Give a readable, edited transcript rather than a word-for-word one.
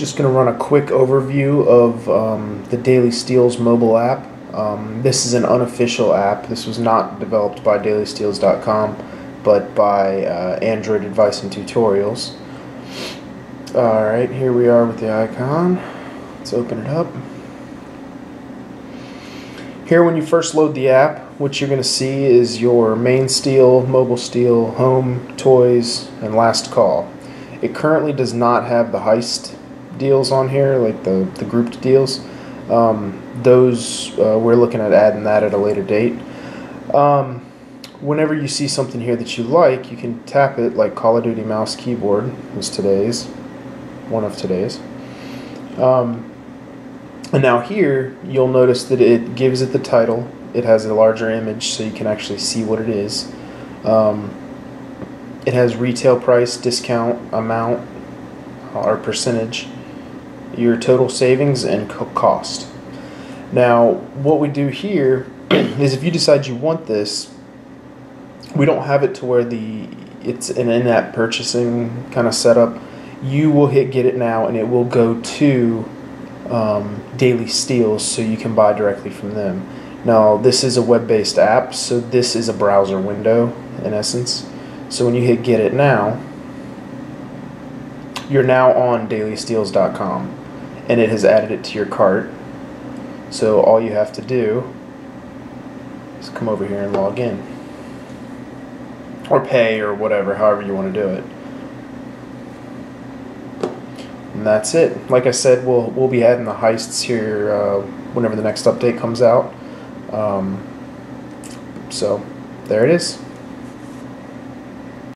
just going to run a quick overview of the Daily Steals mobile app. This is an unofficial app. This was not developed by dailysteals.com, but by Android Advice and Tutorials. Alright, here we are with the icon. Let's open it up. Here, when you first load the app, what you're going to see is your main steal, mobile steal, home, toys, and last call. It currently does not have the heist deals on here, like the grouped deals. Those we're looking at adding that at a later date. Whenever you see something here that you like, you can tap it like Call of Duty mouse keyboard is today's, one of today's. And now here you'll notice that it gives it the title. It has a larger image so you can actually see what it is. It has retail price, discount, amount, or percentage, your total savings, and cost. Now what we do here is if you decide you want this, we don't have it to where it's an in-app purchasing kind of setup. You will hit get it now and it will go to Daily Steals so you can buy directly from them. Now this is a web-based app, so this is a browser window in essence. So when you hit get it now, you're now on dailysteals.com and it has added it to your cart. So all you have to do is come over here and log in or pay or whatever, however you want to do it. And that's it. Like I said, we'll be adding the heists here whenever the next update comes out. So there it is.